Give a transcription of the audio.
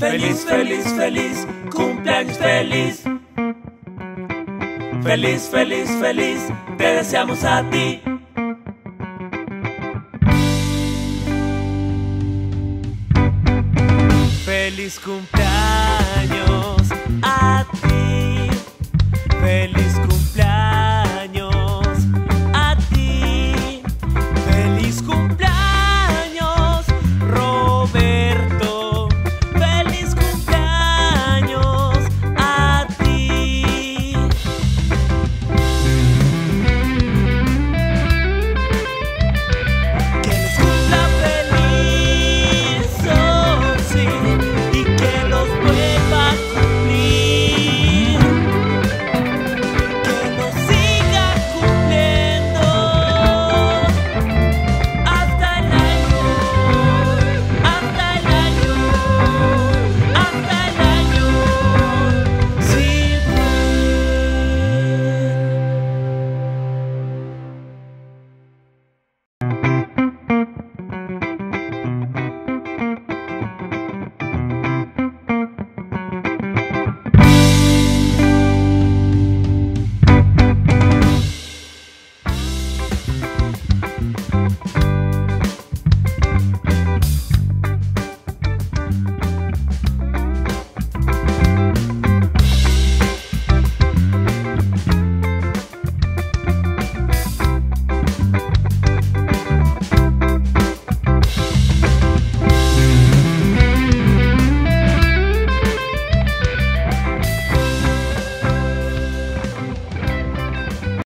Feliz, feliz, feliz, cumpleaños feliz. Feliz, feliz, feliz, te deseamos a ti. Feliz cumpleaños a ti. Feliz cumpleaños.